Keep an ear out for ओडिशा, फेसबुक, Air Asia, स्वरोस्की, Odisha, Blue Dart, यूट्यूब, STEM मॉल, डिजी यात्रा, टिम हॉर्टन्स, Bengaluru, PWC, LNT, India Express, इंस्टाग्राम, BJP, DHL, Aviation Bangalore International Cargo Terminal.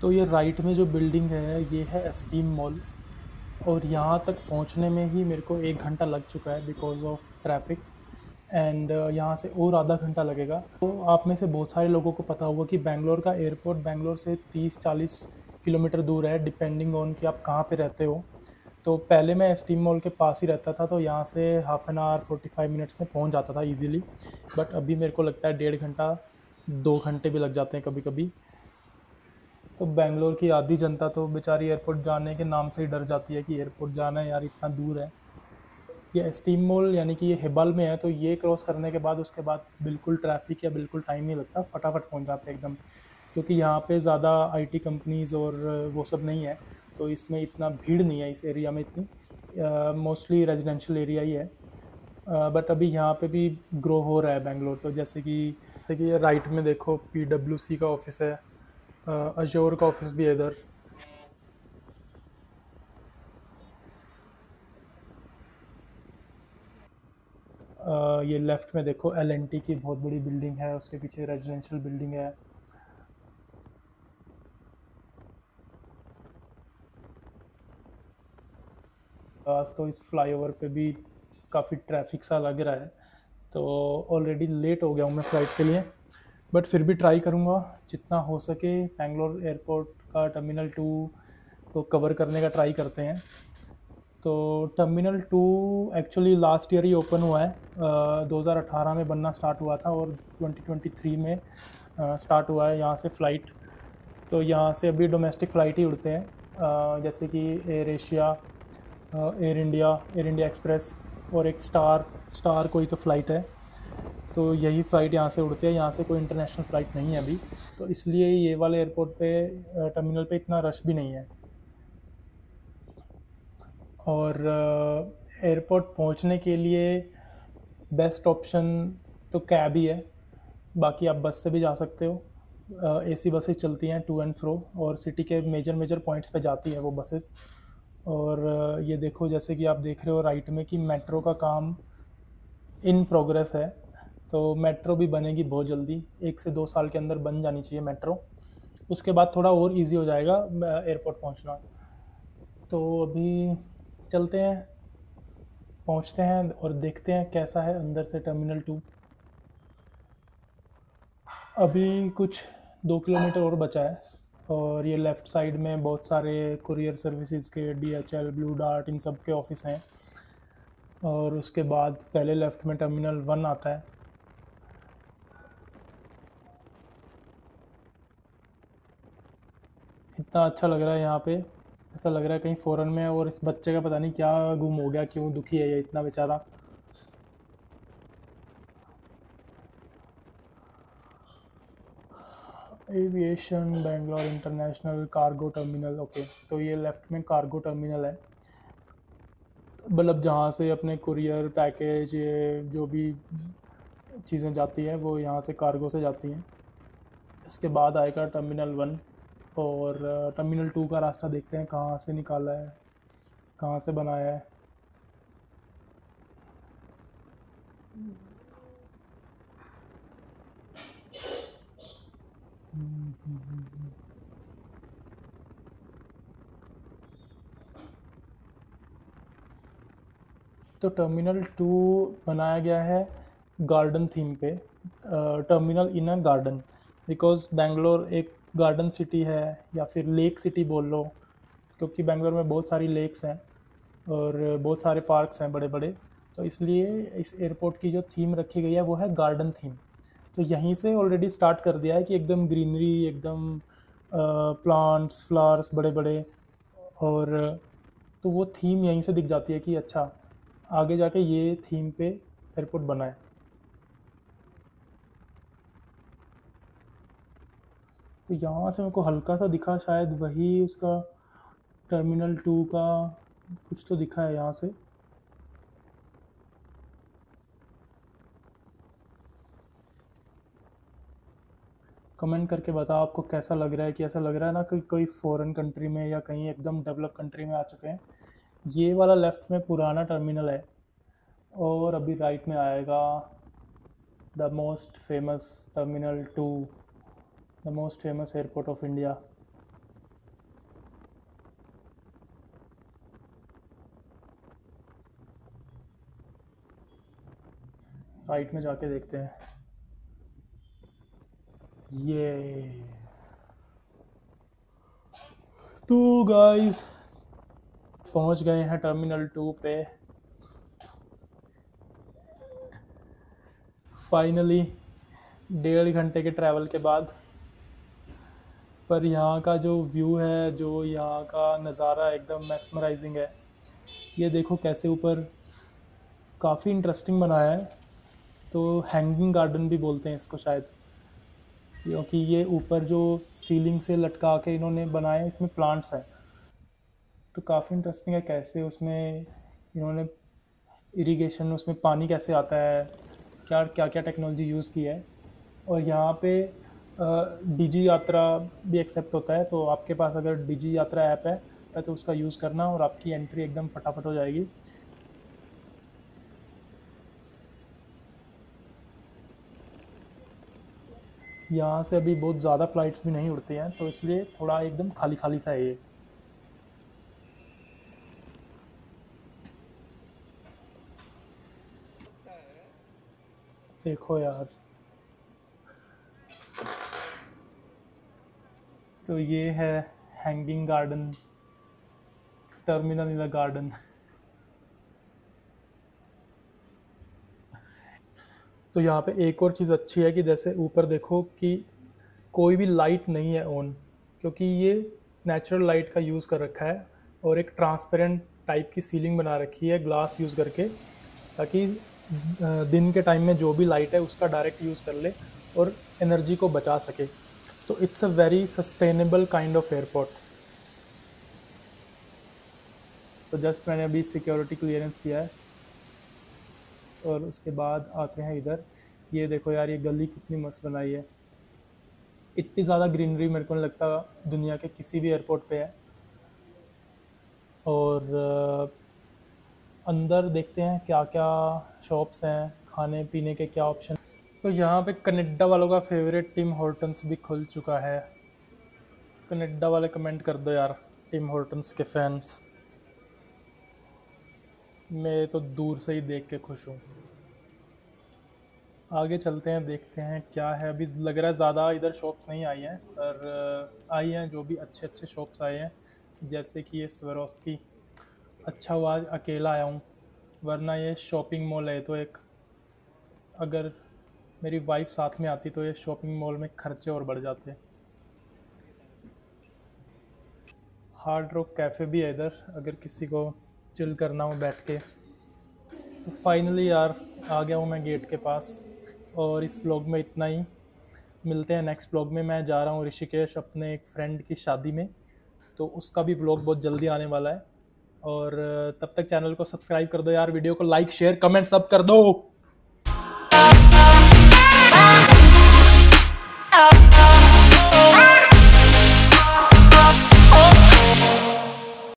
तो ये राइट में जो बिल्डिंग है ये है STEM मॉल, और यहाँ तक पहुँचने में ही मेरे को 1 घंटा लग चुका है बिकॉज ऑफ ट्रैफिक, एंड यहाँ से और आधा घंटा लगेगा। तो आप में से बहुत सारे लोगों को पता होगा कि बेंगलोर का एयरपोर्ट बेंगलोर से 30-40 किलोमीटर दूर है, डिपेंडिंग ऑन कि आप कहाँ पे रहते हो। तो पहले मैं STEM मॉल के पास ही रहता था, तो यहाँ से हाफ एन आवर 45 मिनट्स में पहुँच जाता था ईजीली, बट अभी मेरे को लगता है 1.5 घंटा 2 घंटे भी लग जाते हैं कभी कभी। तो बेंगलोर की आधी जनता तो बेचारी एयरपोर्ट जाने के नाम से ही डर जाती है कि एयरपोर्ट जाना है यार, इतना दूर है। ये STEM मॉल यानी कि ये हेबल में है, तो ये क्रॉस करने के बाद उसके बाद बिल्कुल ट्रैफिक या बिल्कुल टाइम नहीं लगता, फटाफट पहुंच जाते हैं एकदम, क्योंकि यहाँ पे ज़्यादा IT कंपनीज़ और वो सब नहीं है, तो इसमें इतना भीड़ नहीं है इस एरिया में, इतनी मोस्टली रेजिडेंशियल एरिया ही है। बट अभी यहाँ पे भी ग्रो हो रहा है बेंगलोर, तो जैसे कि राइट में देखो PWC का ऑफिस है, अजोर का ऑफिस भी है इधर। ये लेफ़्ट में देखो LNT की बहुत बड़ी बिल्डिंग है, उसके पीछे रेजिडेंशियल बिल्डिंग है। आज तो इस फ्लाईओवर पे भी काफ़ी ट्रैफिक सा लग रहा है, तो ऑलरेडी लेट हो गया हूँ मैं फ़्लाइट के लिए, बट फिर भी ट्राई करूँगा जितना हो सके बेंगलोर एयरपोर्ट का टर्मिनल 2 को कवर करने का ट्राई करते हैं। तो टर्मिनल 2 एक्चुअली लास्ट ईयर ही ओपन हुआ है, 2018 में बनना स्टार्ट हुआ था और 2023 में स्टार्ट हुआ है यहाँ से फ़्लाइट। तो यहाँ से अभी डोमेस्टिक फ़्लाइट ही उड़ते हैं, जैसे कि Air Asia, Air India Express और एक स्टार कोई तो फ़्लाइट है, तो यही फ़्लाइट यहाँ से उड़ती है। यहाँ से कोई इंटरनेशनल फ़्लाइट नहीं है अभी, तो इसलिए ये वाले एयरपोर्ट पे टर्मिनल पे इतना रश भी नहीं है। और एयरपोर्ट पहुंचने के लिए बेस्ट ऑप्शन तो कैब ही है, बाकी आप बस से भी जा सकते हो। AC बसें चलती हैं टू एंड फ्रो, और सिटी के मेजर पॉइंट्स पे जाती है वो बसेस। और ये देखो जैसे कि आप देख रहे हो राइट में कि मेट्रो का काम इन प्रोग्रेस है, तो मेट्रो भी बनेगी बहुत जल्दी, 1 से 2 साल के अंदर बन जानी चाहिए मेट्रो। उसके बाद थोड़ा और ईजी हो जाएगा एयरपोर्ट पहुँचना। तो अभी चलते हैं, पहुंचते हैं और देखते हैं कैसा है अंदर से टर्मिनल 2। अभी कुछ 2 किलोमीटर और बचा है, और ये लेफ़्ट साइड में बहुत सारे कुरियर सर्विसेज के, DHL, ब्लू डार्ट, इन सब के ऑफिस हैं। और उसके बाद पहले लेफ़्ट में टर्मिनल 1 आता है। इतना अच्छा लग रहा है यहाँ पे, ऐसा लग रहा है कहीं फ़ॉरेन में, और इस बच्चे का पता नहीं क्या गुम हो गया, क्यों दुखी है ये इतना बेचारा। Aviation Bangalore international cargo terminal, okay, तो ये लेफ़्ट में कार्गो टर्मिनल है, मतलब जहाँ से अपने कुरियर पैकेज ये जो भी चीज़ें जाती हैं वो यहाँ से कार्गो से जाती हैं। इसके बाद आएगा टर्मिनल 1, और टर्मिनल 2 का रास्ता देखते हैं कहाँ से निकाला है, कहाँ से बनाया है। तो टर्मिनल 2 बनाया गया है गार्डन थीम पे, terminal in a garden, because Bangalore एक गार्डन सिटी है या फिर लेक सिटी बोल लो, क्योंकि बेंगलोर में बहुत सारी लेक्स हैं और बहुत सारे पार्क्स हैं बड़े बड़े, तो इसलिए इस एयरपोर्ट की जो थीम रखी गई है वो है गार्डन थीम। तो यहीं से ऑलरेडी स्टार्ट कर दिया है कि एकदम ग्रीनरी, एकदम प्लांट्स, फ्लावर्स बड़े बड़े, और तो वो थीम यहीं से दिख जाती है कि अच्छा आगे जाके ये थीम पे एयरपोर्ट बना है। तो यहाँ से मेरे को हल्का सा दिखा, शायद वही उसका टर्मिनल 2 का कुछ तो दिखा है यहाँ से। कमेंट करके बताओ आपको कैसा लग रहा है, कि ऐसा लग रहा है ना कि कोई फॉरेन कंट्री में या कहीं एकदम डेवलप कंट्री में आ चुके हैं। ये वाला लेफ़्ट में पुराना टर्मिनल है, और अभी राइट में आएगा the most famous terminal 2, the most famous airport of India. Height में जाके देखते हैं। ये तो गाइस पहुंच गए हैं टर्मिनल 2 पे फाइनली, 1.5 घंटे के ट्रैवल के बाद। पर यहाँ का जो व्यू है, जो यहाँ का नज़ारा, एकदम मैस्मराइजिंग है। ये देखो कैसे ऊपर काफ़ी इंटरेस्टिंग बनाया है, तो हैंगिंग गार्डन भी बोलते हैं इसको शायद, क्योंकि ये ऊपर जो सीलिंग से लटका के इन्होंने बनाए हैं, इसमें प्लांट्स हैं। तो काफ़ी इंटरेस्टिंग है कैसे उसमें इन्होंने इरिगेशन, उसमें पानी कैसे आता है, क्या क्या क्या टेक्नोलॉजी यूज़ की है। और यहाँ पे डिजी यात्रा भी एक्सेप्ट होता है, तो आपके पास अगर डिजी यात्रा ऐप है तो उसका यूज़ करना और आपकी एंट्री एकदम फटाफट हो जाएगी। यहाँ से अभी बहुत ज़्यादा फ़्लाइट्स भी नहीं उड़ती हैं, तो इसलिए थोड़ा एकदम खाली खाली सा है ये। देखो यार, तो ये है hanging garden, terminal in the garden. तो यहाँ पे एक और चीज़ अच्छी है कि जैसे ऊपर देखो कि कोई भी लाइट नहीं है ऑन, क्योंकि ये नेचुरल लाइट का यूज़ कर रखा है। और एक ट्रांसपेरेंट टाइप की सीलिंग बना रखी है ग्लास यूज़ करके, ताकि दिन के टाइम में जो भी लाइट है उसका डायरेक्ट यूज़ कर ले और एनर्जी को बचा सके। तो it's a very sustainable kind of airport. तो जस्ट मैंने अभी सिक्योरिटी क्लियरेंस किया है और उसके बाद आते हैं इधर। ये देखो यार, ये गली कितनी मस्त बनाई है। इतनी ज़्यादा ग्रीनरी मेरे को नहीं लगता दुनिया के किसी भी एयरपोर्ट पे है। और अंदर देखते हैं क्या क्या शॉप्स हैं, खाने पीने के क्या ऑप्शन। तो यहाँ पे कनाडा वालों का फेवरेट टिम हॉर्टन्स भी खुल चुका है। कनाडा वाले कमेंट कर दो यार, टिम हॉर्टन्स के फैंस। मैं तो दूर से ही देख के खुश हूँ। आगे चलते हैं, देखते हैं क्या है। अभी लग रहा है ज़्यादा इधर शॉप्स नहीं आई हैं, पर आई हैं जो भी अच्छे अच्छे शॉप्स आए हैं, जैसे कि ये स्वरोस्की। अच्छा हुआ आज अकेला आया हूँ, वरना ये शॉपिंग मॉल है तो एक, अगर मेरी वाइफ साथ में आती तो ये शॉपिंग मॉल में खर्चे और बढ़ जाते। हार्ड रॉक कैफ़े भी है इधर, अगर किसी को चिल करना हो बैठ के। तो फाइनली यार आ गया हूँ मैं गेट के पास। और इस व्लॉग में इतना ही, मिलते हैं नेक्स्ट व्लॉग में। मैं जा रहा हूँ ऋषिकेश अपने एक फ्रेंड की शादी में, तो उसका भी व्लॉग बहुत जल्दी आने वाला है। और तब तक चैनल को सब्सक्राइब कर दो यार, वीडियो को लाइक शेयर कमेंट सब कर दो।